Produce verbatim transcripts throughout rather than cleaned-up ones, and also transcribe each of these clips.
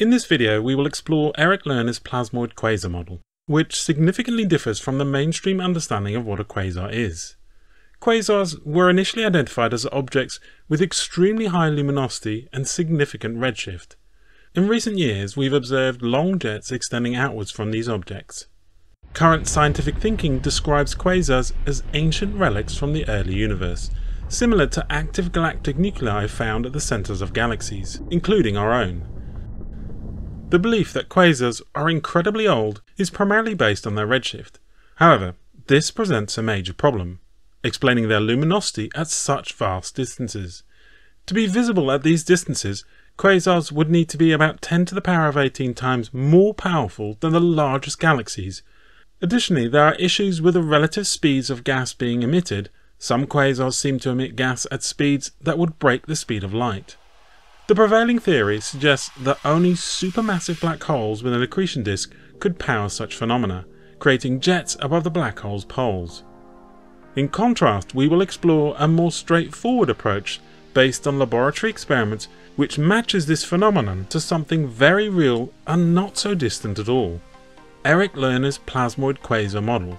In this video we will explore Eric Lerner's Plasmoid Quasar model, which significantly differs from the mainstream understanding of what a quasar is. Quasars were initially identified as objects with extremely high luminosity and significant redshift. In recent years we've observed long jets extending outwards from these objects. Current scientific thinking describes quasars as ancient relics from the early universe, similar to active galactic nuclei found at the centers of galaxies, including our own. The belief that quasars are incredibly old is primarily based on their redshift. However, this presents a major problem, explaining their luminosity at such vast distances. To be visible at these distances, quasars would need to be about ten to the power of eighteen times more powerful than the largest galaxies. Additionally, there are issues with the relative speeds of gas being emitted. Some quasars seem to emit gas at speeds that would break the speed of light. The prevailing theory suggests that only supermassive black holes with an accretion disk could power such phenomena, creating jets above the black hole's poles. In contrast, we will explore a more straightforward approach based on laboratory experiments which matches this phenomenon to something very real and not so distant at all: Eric Lerner's Plasmoid Quasar model.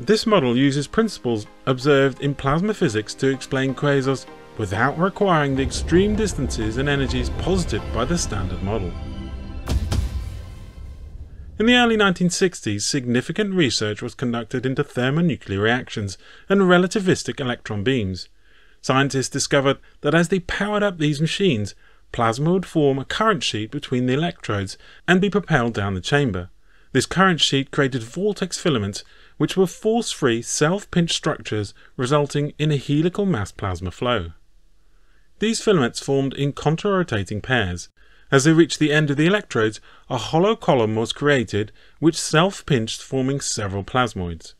This model uses principles observed in plasma physics to explain quasars without requiring the extreme distances and energies posited by the standard model. In the early nineteen sixties, significant research was conducted into thermonuclear reactions and relativistic electron beams. Scientists discovered that as they powered up these machines, plasma would form a current sheet between the electrodes and be propelled down the chamber. This current sheet created vortex filaments, which were force-free, self-pinched structures resulting in a helical mass plasma flow. These filaments formed in contra-rotating pairs. As they reached the end of the electrodes, a hollow column was created which self-pinched, forming several plasmoids.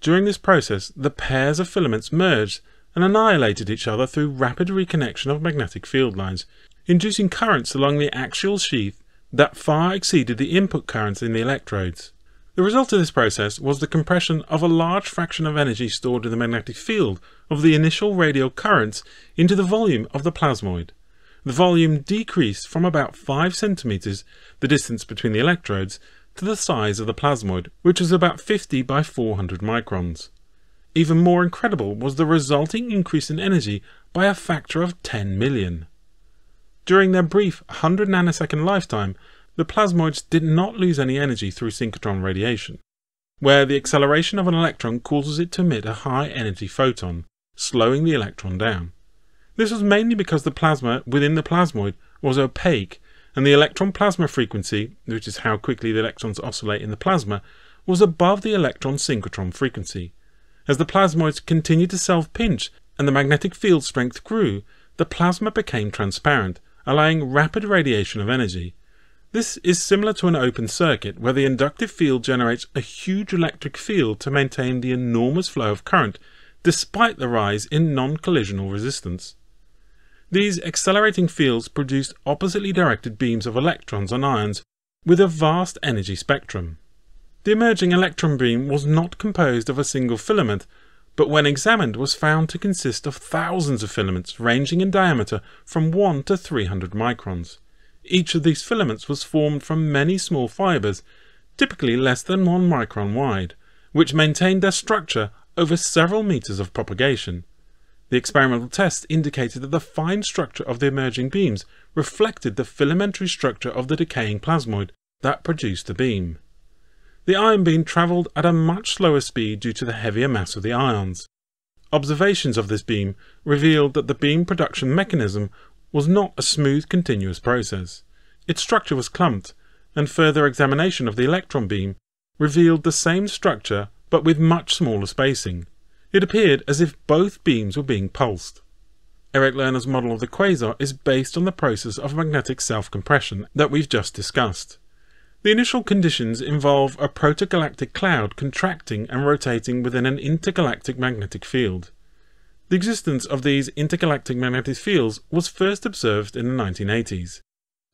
During this process, the pairs of filaments merged and annihilated each other through rapid reconnection of magnetic field lines, inducing currents along the axial sheath that far exceeded the input currents in the electrodes. The result of this process was the compression of a large fraction of energy stored in the magnetic field of the initial radial currents into the volume of the plasmoid. The volume decreased from about five centimeters, the distance between the electrodes, to the size of the plasmoid, which was about fifty by four hundred microns. Even more incredible was the resulting increase in energy by a factor of ten million. During their brief one hundred nanosecond lifetime, the plasmoids did not lose any energy through synchrotron radiation, where the acceleration of an electron causes it to emit a high-energy photon, slowing the electron down. This was mainly because the plasma within the plasmoid was opaque, and the electron plasma frequency, which is how quickly the electrons oscillate in the plasma, was above the electron synchrotron frequency. As the plasmoids continued to self-pinch and the magnetic field strength grew, the plasma became transparent, allowing rapid radiation of energy. This is similar to an open circuit, where the inductive field generates a huge electric field to maintain the enormous flow of current, despite the rise in non-collisional resistance. These accelerating fields produced oppositely directed beams of electrons and ions with a vast energy spectrum. The emerging electron beam was not composed of a single filament, but when examined was found to consist of thousands of filaments ranging in diameter from one to three hundred microns. Each of these filaments was formed from many small fibers, typically less than one micron wide, which maintained their structure over several meters of propagation. The experimental test indicated that the fine structure of the emerging beams reflected the filamentary structure of the decaying plasmoid that produced the beam. The ion beam travelled at a much slower speed due to the heavier mass of the ions. Observations of this beam revealed that the beam production mechanism was not a smooth continuous process. Its structure was clumped, and further examination of the electron beam revealed the same structure but with much smaller spacing. It appeared as if both beams were being pulsed. Eric Lerner's model of the quasar is based on the process of magnetic self-compression that we've just discussed. The initial conditions involve a protogalactic cloud contracting and rotating within an intergalactic magnetic field. The existence of these intergalactic magnetic fields was first observed in the nineteen eighties.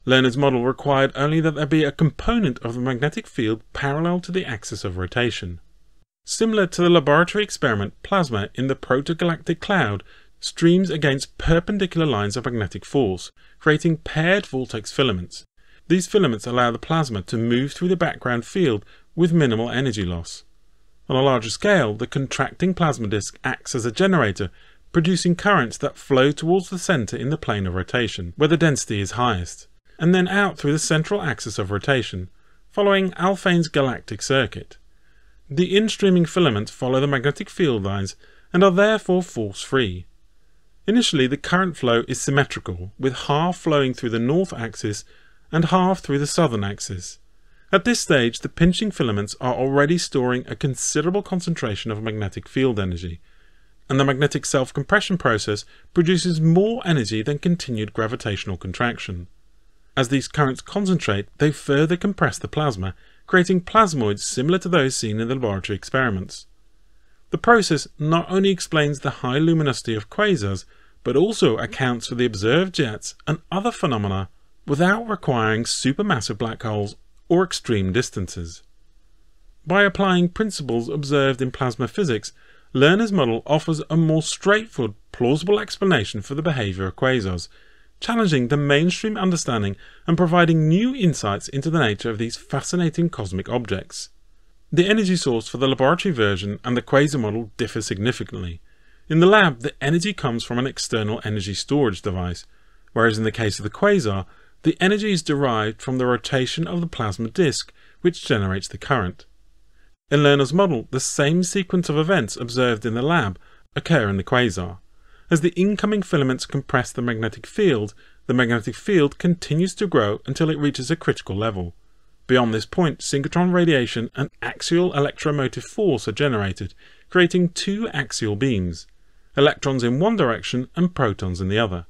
Lerner's model required only that there be a component of the magnetic field parallel to the axis of rotation. Similar to the laboratory experiment, plasma in the protogalactic cloud streams against perpendicular lines of magnetic force, creating paired vortex filaments. These filaments allow the plasma to move through the background field with minimal energy loss. On a larger scale, the contracting plasma disk acts as a generator, producing currents that flow towards the centre in the plane of rotation, where the density is highest, and then out through the central axis of rotation, following Alfvén's galactic circuit. The in-streaming filaments follow the magnetic field lines and are therefore force-free. Initially, the current flow is symmetrical, with half flowing through the north axis and half through the southern axis. At this stage, the pinching filaments are already storing a considerable concentration of magnetic field energy, and the magnetic self-compression process produces more energy than continued gravitational contraction. As these currents concentrate, they further compress the plasma, creating plasmoids similar to those seen in the laboratory experiments. The process not only explains the high luminosity of quasars, but also accounts for the observed jets and other phenomena without requiring supermassive black holes or extreme distances. By applying principles observed in plasma physics, Lerner's model offers a more straightforward, plausible explanation for the behaviour of quasars, challenging the mainstream understanding and providing new insights into the nature of these fascinating cosmic objects. The energy source for the laboratory version and the quasar model differ significantly. In the lab, the energy comes from an external energy storage device, whereas in the case of the quasar, the energy is derived from the rotation of the plasma disk, which generates the current. In Lerner's model, the same sequence of events observed in the lab occur in the quasar. As the incoming filaments compress the magnetic field, the magnetic field continues to grow until it reaches a critical level. Beyond this point, synchrotron radiation and axial electromotive force are generated, creating two axial beams, electrons in one direction and protons in the other.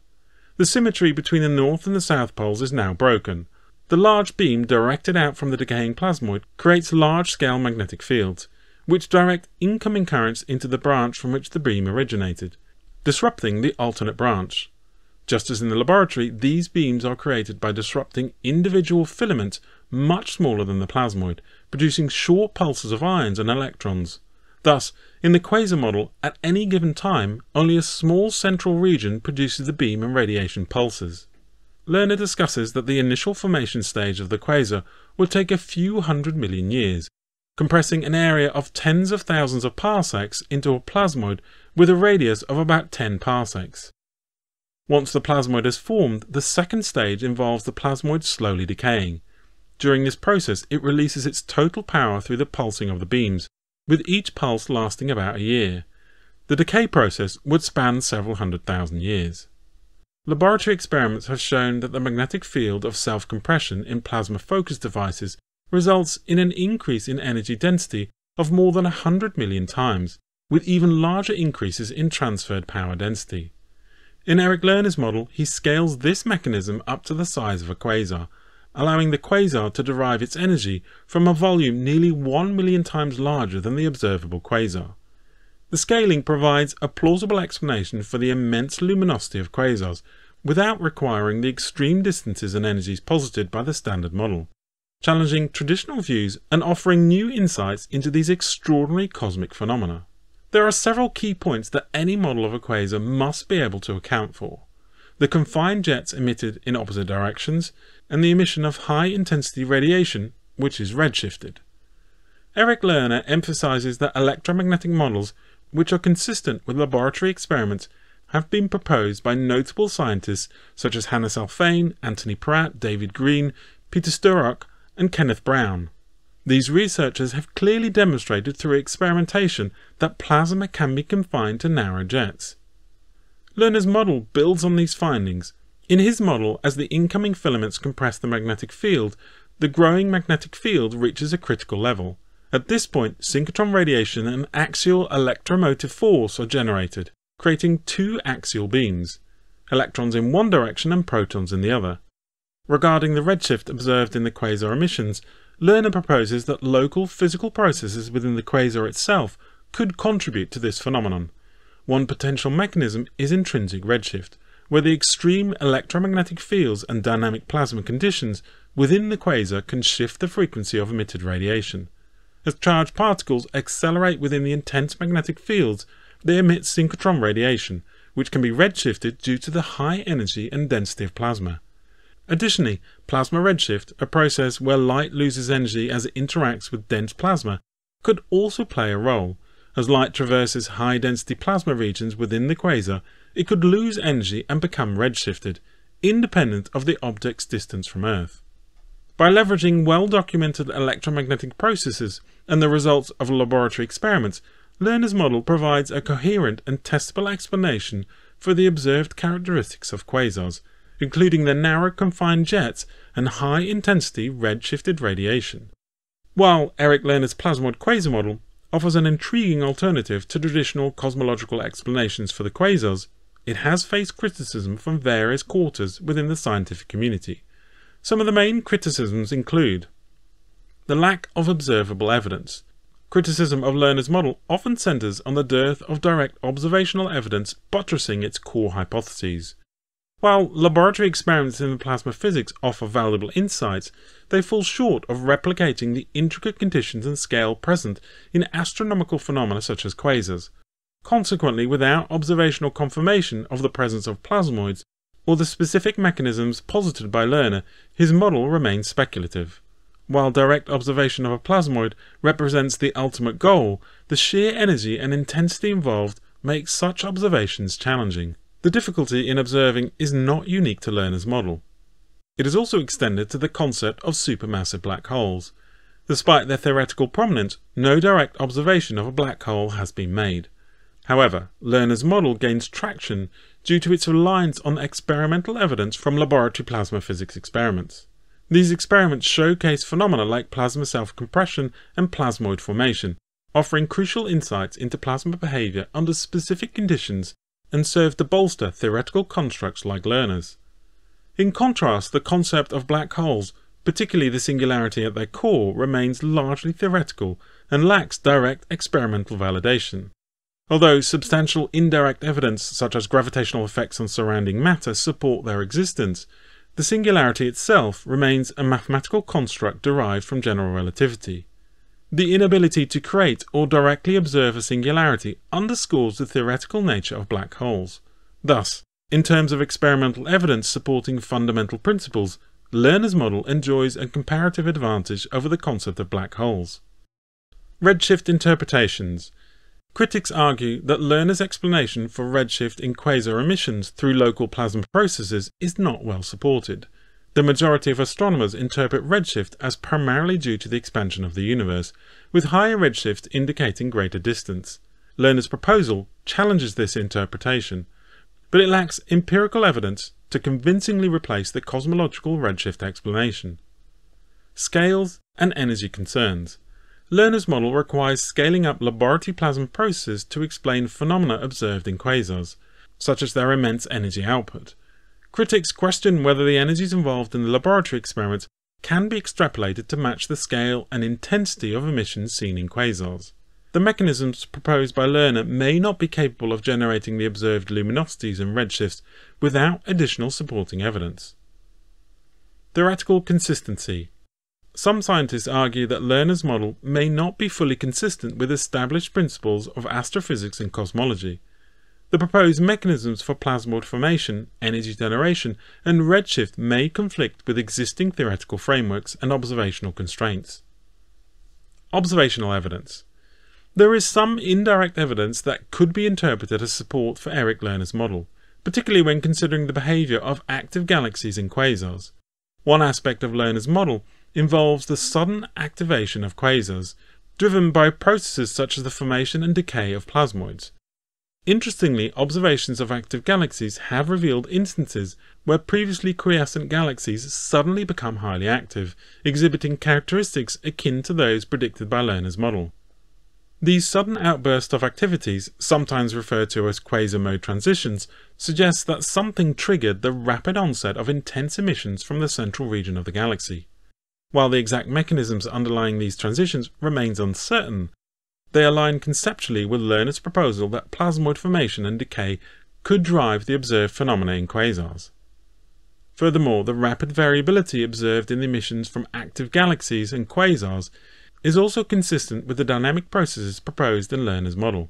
The symmetry between the north and the south poles is now broken. The large beam directed out from the decaying plasmoid creates large-scale magnetic fields, which direct incoming currents into the branch from which the beam originated, disrupting the alternate branch. Just as in the laboratory, these beams are created by disrupting individual filaments much smaller than the plasmoid, producing short pulses of ions and electrons. Thus, in the quasar model, at any given time, only a small central region produces the beam and radiation pulses. Lerner discusses that the initial formation stage of the quasar will take a few hundred million years, compressing an area of tens of thousands of parsecs into a plasmoid with a radius of about ten parsecs. Once the plasmoid is formed, the second stage involves the plasmoid slowly decaying. During this process, it releases its total power through the pulsing of the beams, with each pulse lasting about a year. The decay process would span several hundred thousand years. Laboratory experiments have shown that the magnetic field of self-compression in plasma-focused devices results in an increase in energy density of more than one hundred million times, with even larger increases in transferred power density. In Eric Lerner's model, he scales this mechanism up to the size of a quasar, allowing the quasar to derive its energy from a volume nearly one million times larger than the observable quasar. The scaling provides a plausible explanation for the immense luminosity of quasars, without requiring the extreme distances and energies posited by the standard model, challenging traditional views and offering new insights into these extraordinary cosmic phenomena. There are several key points that any model of a quasar must be able to account for: the confined jets emitted in opposite directions, and the emission of high-intensity radiation, which is redshifted. Eric Lerner emphasizes that electromagnetic models, which are consistent with laboratory experiments, have been proposed by notable scientists such as Hannes Alfven, Anthony Pratt, David Green, Peter Sturrock, and Kenneth Brown. These researchers have clearly demonstrated through experimentation that plasma can be confined to narrow jets. Lerner's model builds on these findings. In his model, as the incoming filaments compress the magnetic field, the growing magnetic field reaches a critical level. At this point, synchrotron radiation and axial electromotive force are generated, creating two axial beams, electrons in one direction and protons in the other. Regarding the redshift observed in the quasar emissions, Lerner proposes that local physical processes within the quasar itself could contribute to this phenomenon. One potential mechanism is intrinsic redshift, where the extreme electromagnetic fields and dynamic plasma conditions within the quasar can shift the frequency of emitted radiation. As charged particles accelerate within the intense magnetic fields, they emit synchrotron radiation, which can be redshifted due to the high energy and density of plasma. Additionally, plasma redshift, a process where light loses energy as it interacts with dense plasma, could also play a role. As light traverses high-density plasma regions within the quasar, it could lose energy and become redshifted, independent of the object's distance from Earth. By leveraging well-documented electromagnetic processes and the results of laboratory experiments, Lerner's model provides a coherent and testable explanation for the observed characteristics of quasars, including their narrow confined jets and high-intensity redshifted radiation. While Eric Lerner's Plasmoid Quasar model offers an intriguing alternative to traditional cosmological explanations for the quasars, it has faced criticism from various quarters within the scientific community. Some of the main criticisms include the lack of observable evidence. Criticism of Lerner's model often centers on the dearth of direct observational evidence buttressing its core hypotheses. While laboratory experiments in plasma physics offer valuable insights, they fall short of replicating the intricate conditions and scale present in astronomical phenomena such as quasars. Consequently, without observational confirmation of the presence of plasmoids or the specific mechanisms posited by Lerner, his model remains speculative. While direct observation of a plasmoid represents the ultimate goal, the sheer energy and intensity involved make such observations challenging. The difficulty in observing is not unique to Lerner's model. It is also extended to the concept of supermassive black holes. Despite their theoretical prominence, no direct observation of a black hole has been made. However, Lerner's model gains traction due to its reliance on experimental evidence from laboratory plasma physics experiments. These experiments showcase phenomena like plasma self-compression and plasmoid formation, offering crucial insights into plasma behavior under specific conditions and serve to bolster theoretical constructs like Lerner's. In contrast, the concept of black holes, particularly the singularity at their core, remains largely theoretical and lacks direct experimental validation. Although substantial indirect evidence such as gravitational effects on surrounding matter support their existence, the singularity itself remains a mathematical construct derived from general relativity. The inability to create or directly observe a singularity underscores the theoretical nature of black holes. Thus, in terms of experimental evidence supporting fundamental principles, Lerner's model enjoys a comparative advantage over the concept of black holes. Redshift interpretations. Critics argue that Lerner's explanation for redshift in quasar emissions through local plasma processes is not well supported. The majority of astronomers interpret redshift as primarily due to the expansion of the universe, with higher redshift indicating greater distance. Lerner's proposal challenges this interpretation, but it lacks empirical evidence to convincingly replace the cosmological redshift explanation. Scales and energy concerns. Lerner's model requires scaling up laboratory plasma processes to explain phenomena observed in quasars, such as their immense energy output. Critics question whether the energies involved in the laboratory experiments can be extrapolated to match the scale and intensity of emissions seen in quasars. The mechanisms proposed by Lerner may not be capable of generating the observed luminosities and redshifts without additional supporting evidence. Theoretical consistency. Some scientists argue that Lerner's model may not be fully consistent with established principles of astrophysics and cosmology. The proposed mechanisms for plasmoid formation, energy generation, and redshift may conflict with existing theoretical frameworks and observational constraints. Observational evidence. There is some indirect evidence that could be interpreted as support for Eric Lerner's model, particularly when considering the behavior of active galaxies and quasars. One aspect of Lerner's model involves the sudden activation of quasars, driven by processes such as the formation and decay of plasmoids. Interestingly, observations of active galaxies have revealed instances where previously quiescent galaxies suddenly become highly active, exhibiting characteristics akin to those predicted by Lerner's model. These sudden outbursts of activities, sometimes referred to as quasar mode transitions, suggest that something triggered the rapid onset of intense emissions from the central region of the galaxy. While the exact mechanisms underlying these transitions remains uncertain, they align conceptually with Lerner's proposal that plasmoid formation and decay could drive the observed phenomena in quasars. Furthermore, the rapid variability observed in the emissions from active galaxies and quasars is also consistent with the dynamic processes proposed in Lerner's model.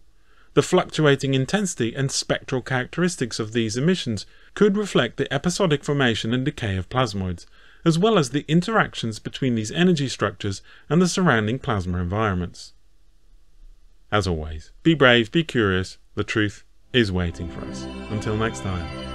The fluctuating intensity and spectral characteristics of these emissions could reflect the episodic formation and decay of plasmoids, as well as the interactions between these energy structures and the surrounding plasma environments. As always, be brave, be curious, the truth is waiting for us. Until next time.